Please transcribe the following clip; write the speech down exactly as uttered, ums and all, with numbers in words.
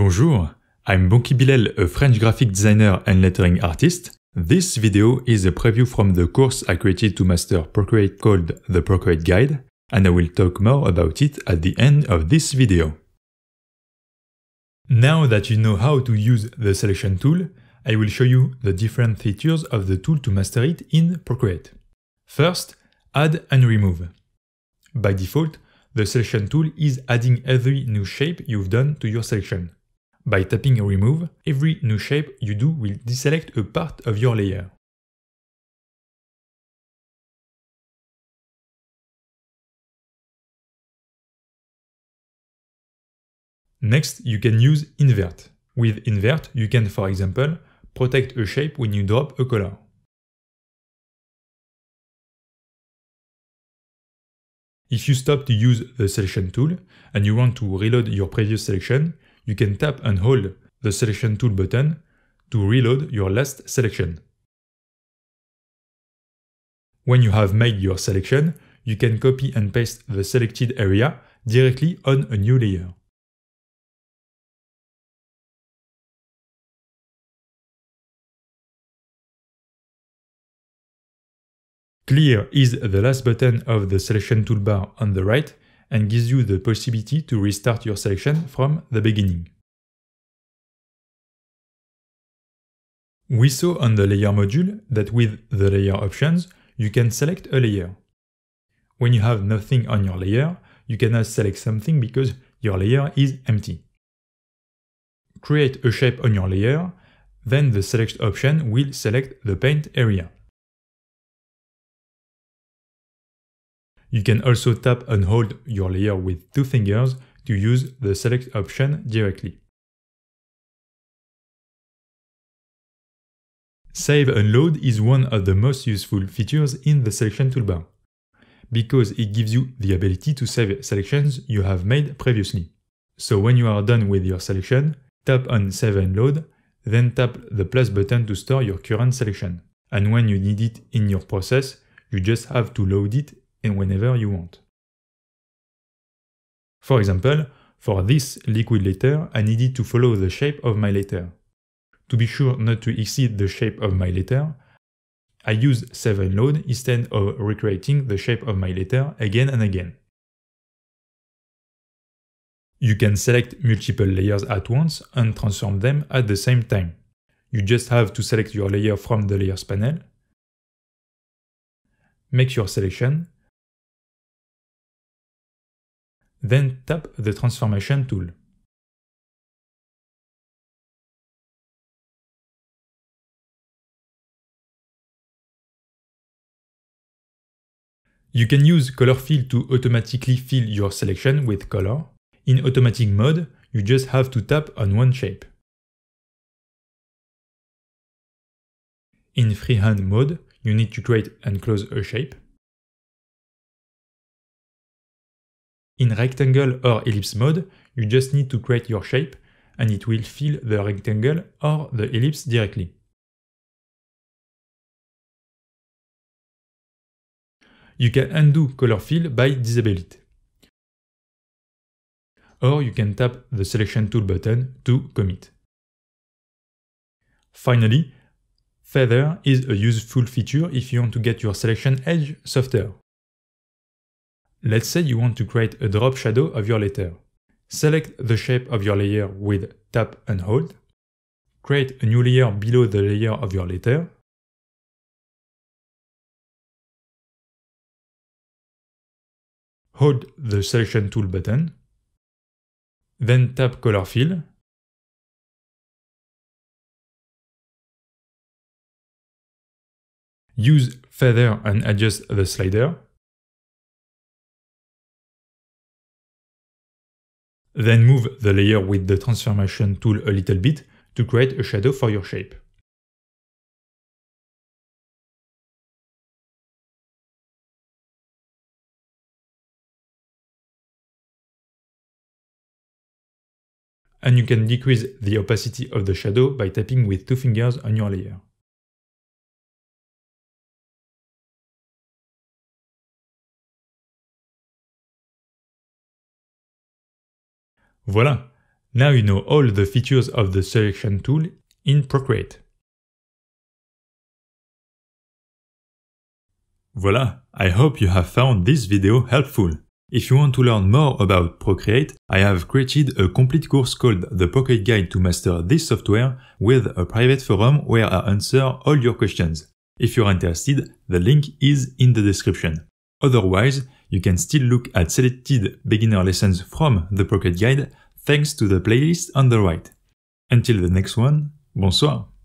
Bonjour, I'm Bonky Bilal, a French graphic designer and lettering artist. This video is a preview from the course I created to master Procreate called the Procreate Guide, and I will talk more about it at the end of this video. Now that you know how to use the selection tool, I will show you the different features of the tool to master it in Procreate. First, add and remove. By default, the selection tool is adding every new shape you've done to your selection. By tapping Remove, every new shape you do will deselect a part of your layer. Next, you can use Invert. With Invert, you can, for example, protect a shape when you drop a color. If you stop to use the Selection tool and you want to reload your previous selection, you can tap and hold the Selection Tool button to reload your last selection. When you have made your selection, you can copy and paste the selected area directly on a new layer. Clear is the last button of the Selection toolbar on the right, and gives you the possibility to restart your selection from the beginning. We saw on the layer module that with the layer options, you can select a layer. When you have nothing on your layer, you cannot select something because your layer is empty. Create a shape on your layer, then the select option will select the paint area. You can also tap and hold your layer with two fingers to use the Select option directly. Save and Load is one of the most useful features in the Selection toolbar, because it gives you the ability to save selections you have made previously. So when you are done with your selection, tap on Save and Load, then tap the plus button to store your current selection. And when you need it in your process, you just have to load it and whenever you want. For example, for this liquid letter, I needed to follow the shape of my letter. To be sure not to exceed the shape of my letter, I used Save and Load instead of recreating the shape of my letter again and again. You can select multiple layers at once and transform them at the same time. You just have to select your layer from the Layers panel, make your selection, then tap the Transformation tool. You can use Color Fill to automatically fill your selection with color. In automatic mode, you just have to tap on one shape. In freehand mode, you need to create and close a shape. In rectangle or ellipse mode, you just need to create your shape and it will fill the rectangle or the ellipse directly. You can undo color fill by disabling it. Or you can tap the Selection tool button to commit. Finally, Feather is a useful feature if you want to get your selection edge softer. Let's say you want to create a drop shadow of your letter. Select the shape of your layer with tap and hold. Create a new layer below the layer of your letter. Hold the Selection tool button. Then tap Color Fill. Use Feather and adjust the slider. Then move the layer with the Transformation tool a little bit to create a shadow for your shape. And you can decrease the opacity of the shadow by tapping with two fingers on your layer. Voilà, Now you know all the features of the selection tool in Procreate. Voila, I hope you have found this video helpful. If you want to learn more about Procreate, I have created a complete course called The Procreate Guide to Master This Software with a private forum where I answer all your questions. If you're interested, the link is in the description. Otherwise, you can still look at selected beginner lessons from The Procreate Guide thanks to the playlist on the right. Until the next one, bonsoir!